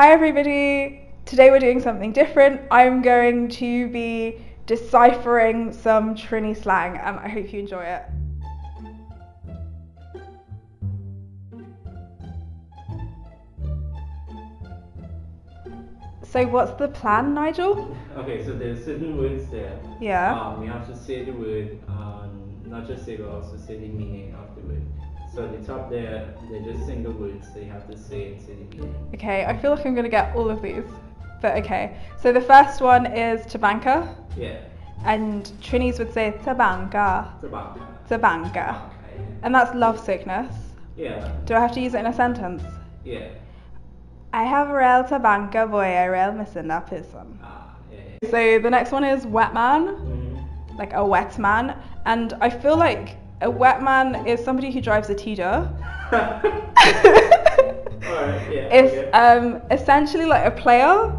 Hi everybody, today we're doing something different. I'm going to be deciphering some Trini slang and I hope you enjoy it. So what's the plan, Nigel? Okay, so there's certain words there. Yeah. We have to say the word, not just say but also say the meaning of the word. So at the top there, they're just single words, so you have to say it to the meaning. Okay, I feel like I'm going to get all of these, but okay. So the first one is Tabanka. Yeah. And Trinis would say Tabanka. Tabanka. Tabanka. Okay. And that's love sickness. Yeah. Do I have to use it in a sentence? Yeah. I have a real Tabanka boy, I real missing that person. Yeah. So the next one is wet man, like a wet man, and I feel like a wet man is somebody who drives a teeter. Alright, yeah. It's okay. Essentially like a player.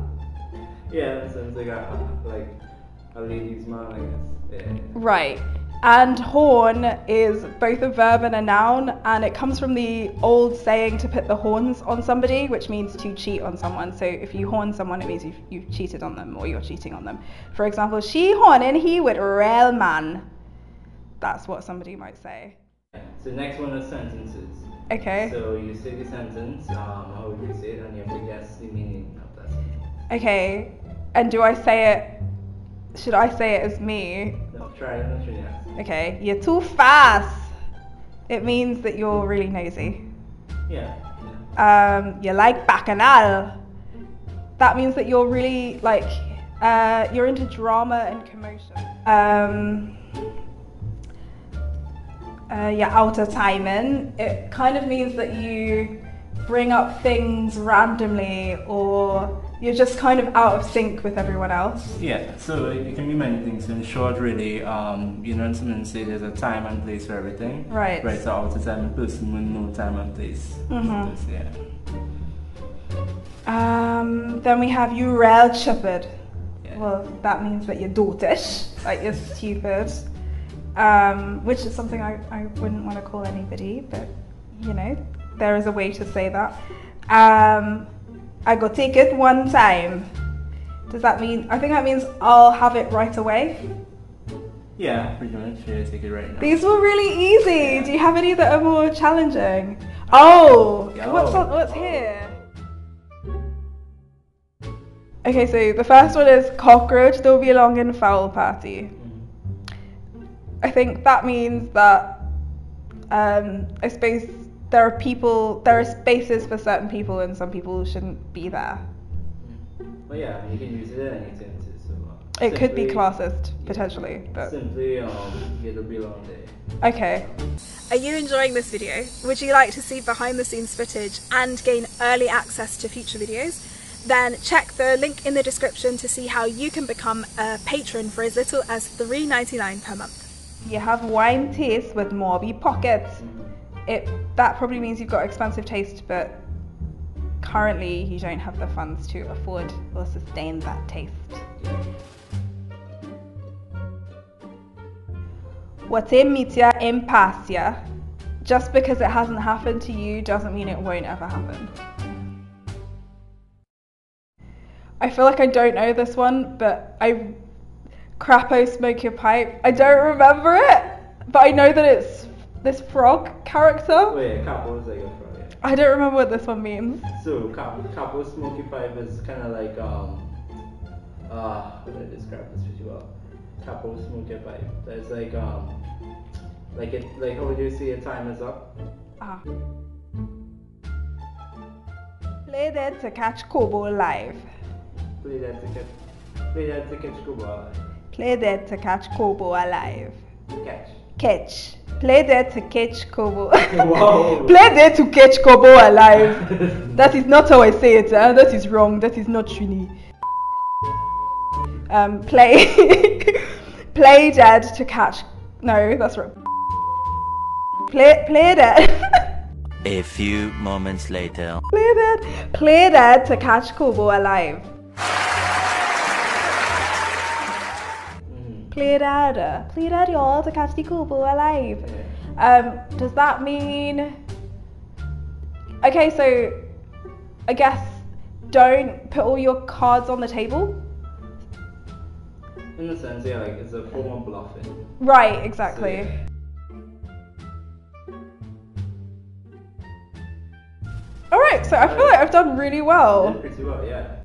Yeah, so it's like a ladies' man, I guess. Yeah. Right. And horn is both a verb and a noun, and it comes from the old saying to put the horns on somebody, which means to cheat on someone. So if you horn someone, it means you've cheated on them or you're cheating on them. For example, she horning he with real man. That's what somebody might say. So next one is sentences. Okay. So you say the sentence, how would you say it, and you have to guess the meaning of that sentence. Okay. And do I say it, should I say it as me? No, try it, not sure yet. Okay, you're too fast. It means that you're really nosy. Yeah. You like bacchanal. That means that you're really, like, you're into drama and commotion. You're out of time in. It kind of means that you bring up things randomly or you're just kind of out of sync with everyone else. Yeah, so it can be many things. In short, really, you know, someone say there's a time and place for everything. Right. Right, so out of time and person with no time and place. Mm-hmm. Yeah. Then we have you real stupid. Yeah. Well, that means that you're dotish, like you're stupid. Which is something I wouldn't want to call anybody, but you know, there is a way to say that. I go take it one time. Does that mean, I think that means I'll have it right away? Yeah, pretty much. Yeah, take it right now. These were really easy. Yeah. Do you have any that are more challenging? Oh, yeah. What's here? Okay, so the first one is cockroach, they'll be along in foul party. I think that means that I suppose there are spaces for certain people and some people shouldn't be there. Well, yeah, you can use it in any sentences. So it could be classist, potentially. But simply, it'll be a long day. Okay. Are you enjoying this video? Would you like to see behind the scenes footage and gain early access to future videos? Then check the link in the description to see how you can become a patron for as little as $3.99 per month. You have wine taste with mobby pockets. That probably means you've got expensive taste, but currently you don't have the funds to afford or sustain that taste. Wate mitia impasia. Just because it hasn't happened to you doesn't mean it won't ever happen. I feel like I don't know this one, but Crapo smoke your pipe. I don't remember it, but I know that it's this frog character. Wait, Capo is like a frog, yeah. I don't remember what this one means. So, Capo smoke your pipe is kind of like, how do I describe this pretty well? Capo smoke your pipe. That's like how would you say your time is up? Ah. Play that to catch Corbeau live. Play that to catch Corbeau live. Play that to catch Corbeau alive. Catch. Play that to catch Corbeau. Wow. Play that to catch Corbeau alive. That is not how I say it. That is wrong. That is not Trini. Play that to catch. No, that's wrong. Play that. A few moments later. Play that to catch Corbeau alive. Play that y'all to catch the Corbeau alive. Does that mean... Okay, so I guess don't put all your cards on the table. In a sense, yeah, like it's a form of bluffing. Right, exactly. So, yeah. Alright, so I feel like I've done really well. You did pretty well, yeah.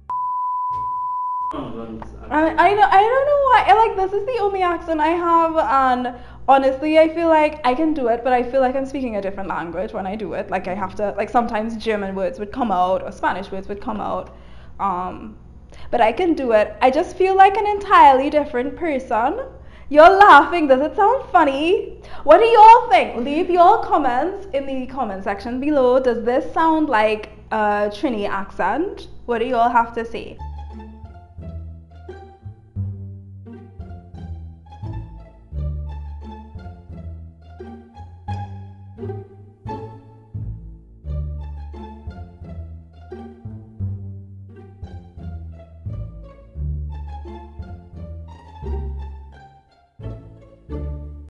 I don't know why, like, this is the only accent I have, and honestly I feel like I can do it, but I feel like I'm speaking a different language when I do it. Like I have to, like, sometimes German words would come out or Spanish words would come out, but I can do it. I just feel like an entirely different person. You're laughing, does it sound funny? What do you all think? Leave your comments in the comment section below. Does this sound like a Trini accent? What do you all have to say?